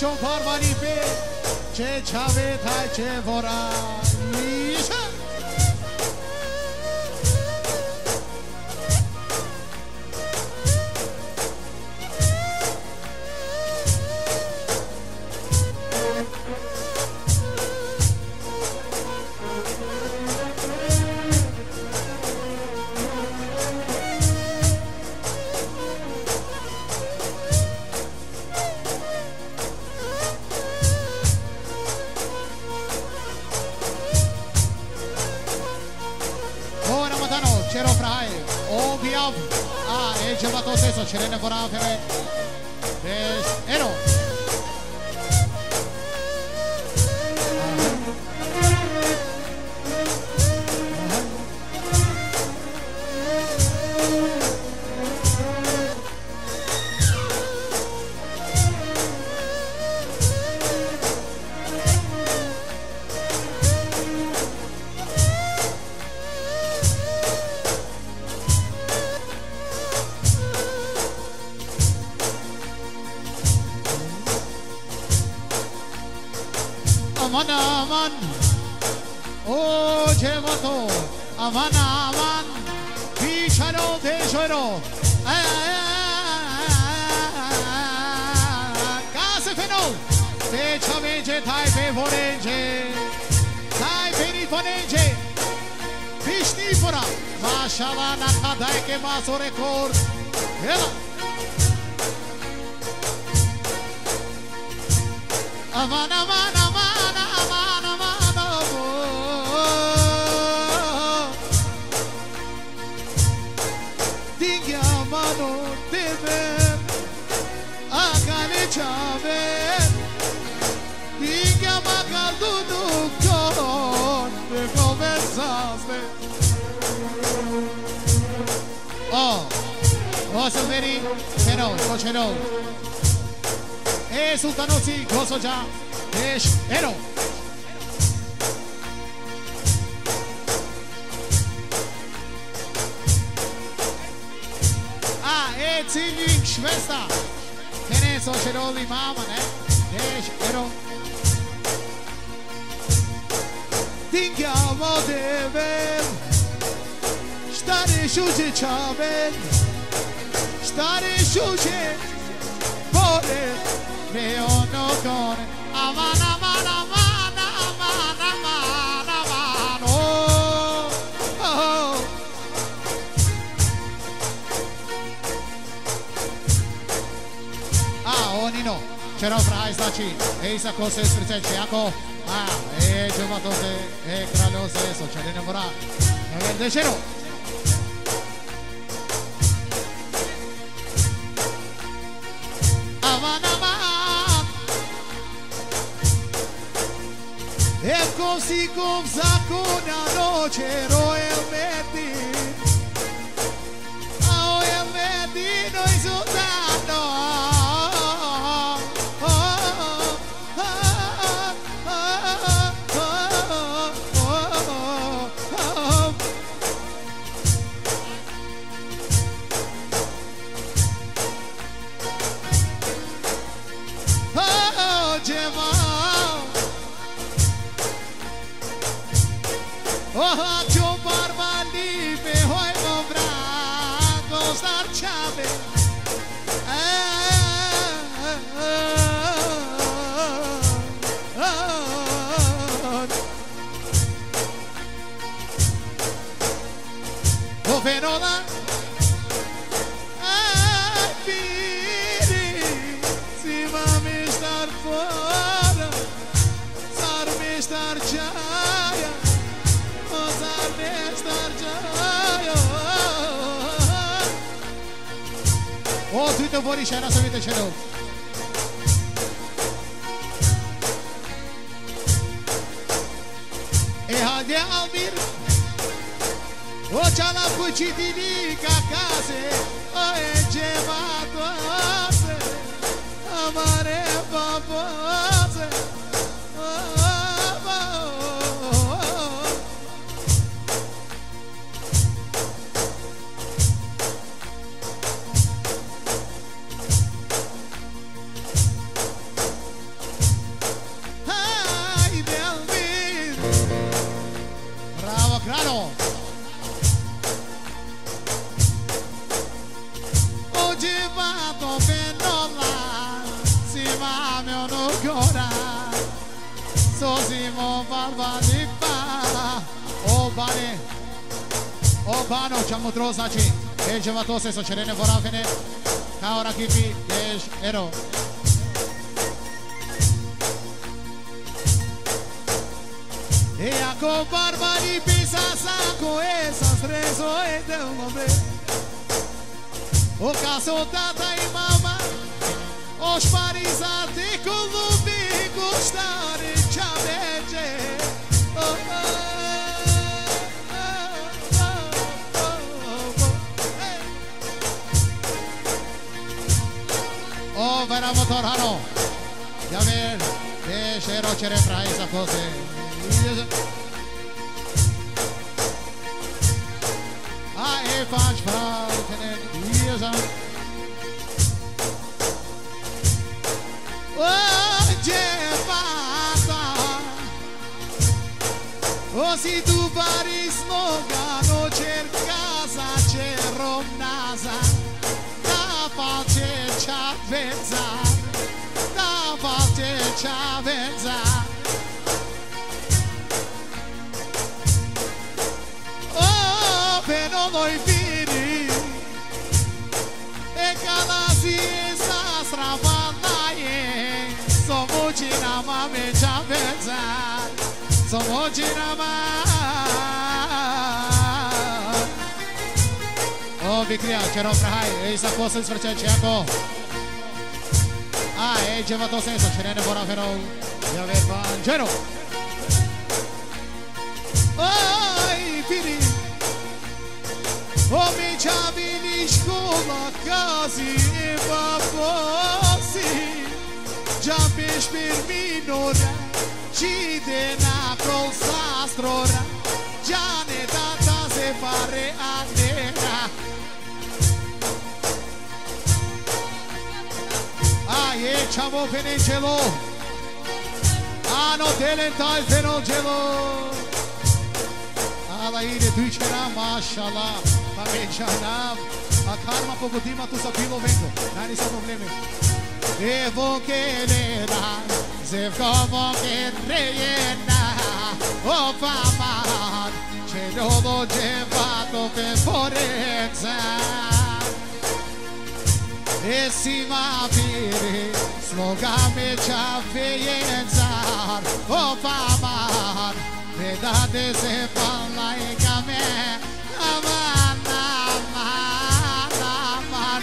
چون پاروانی به چه چوه تای چه وران میشه Sero fraje, objav a eđeva to seso, čerene vorafeve, bez eno. Aman aman, oh jevato, aman aman, picharo pechero, casa feno, pechamenge taipe vorenge, taipe ni vorenge, pishni pora, mashala nakadai ke maso record, hela. Aman aman aman aman aman amor, dingue amano te ven, agane chaven, dingue amagado tu corazón me conversaste. Oh, oh superi, cheno, cheno. Sultanosi, gozo ya, Sero. Ah, cilj švesta, tene so Sero li mama, ne, Sero. Dingamo devem, stare šuče čaben, stare šuče bore. Veo no con aman aman aman aman aman aman oh oh ah oni no c'era fra islaci e isa cose sfricce jako ah e giovato se e kralose so c'era innamora nel decero Evkom si kom zakonano Sero el medin Ao el medino izutano Oh, Jema Oh, yo barbalí me hoy comprado estar chave. Oh, Verola, ay, piri, si mami estar fuera, sarme estar chaya. Oh, tu te vori Sero, se vede Sero. E hadi Amir, o chala puchitini kakase, o ejevatose, amare papose. me torna, si va mio non cora, sosimo barba di pa, o bane, ćemo trozači, eđeva to se sočerene voravene, kao rakipi, ež, ero. E ako barba di pisa sako, esas rezo je de un hombre. O caso tata i mama, os parizati kolubi gustari čabeđe. O vera motor hano, ja ver, de šero čere praisa kose. I am French, oh, Jeff, oh, si tu Paris no gano cercasa, c'è romnasa, da parte Chavezza, da parte Chavezza. Però noi fini e cada siesa stravanda e sono cina ma me già pensare sono cina ma oh vikria c'ero prahaj e sa posel svrče čeko a e djeva to senso čerene boravero ja ver panđero oj fini o mi čavili škola kazi e babosi Čapiš pirminora Čide na prol sastrora Čane tata se pare anera A je čavo fenečelo Ano telentaj fenočelo Alaire dučera mašala pa večanam a karma pogodima tu zapilo veko najniso probleme evo kelera zevkomo kerejena o paman čerovo djevato pe forenza esima vire sloga meča vejenzar o paman Vedate se pala e kame aman, aman, aman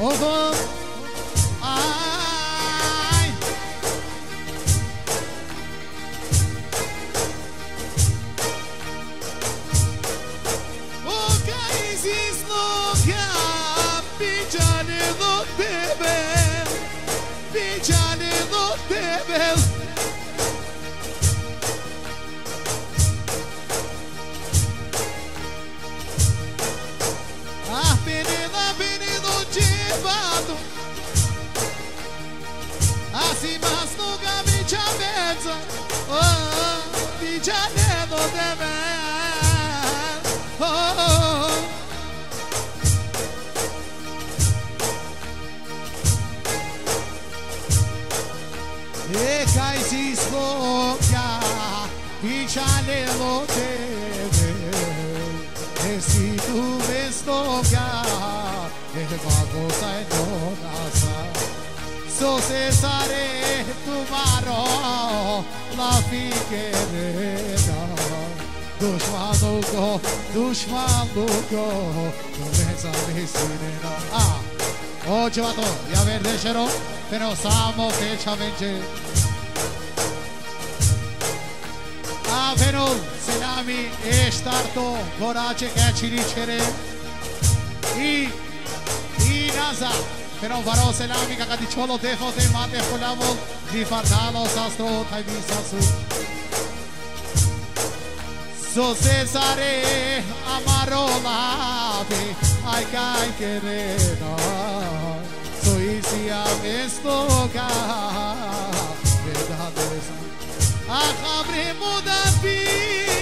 Ovo Aj O, kaj si zloga Pičane do tebe Pičane do tebe Asi mas nuga mi čaveca Oh, mi čane do tebe Oh E kaj si sloga Mi čane do tebe E si tu me sloga E kako saj do nasa So cesare tomorrow la figuereta dushman loco comienza mi sirena ah oggi vado a vedere Sero però siamo che ci avvenge ah però se la mi è starto coraggio che ci ricere y NASA. Pero varón celámica, caticholo, tejos de mate, colamos, difartados, astro, taibisasu. So cesare, amaro, lave, ay, cae, querida. Soy si amestoca, verdad, verdad. Acabremos de vida.